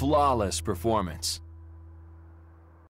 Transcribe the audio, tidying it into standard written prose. Flawless performance.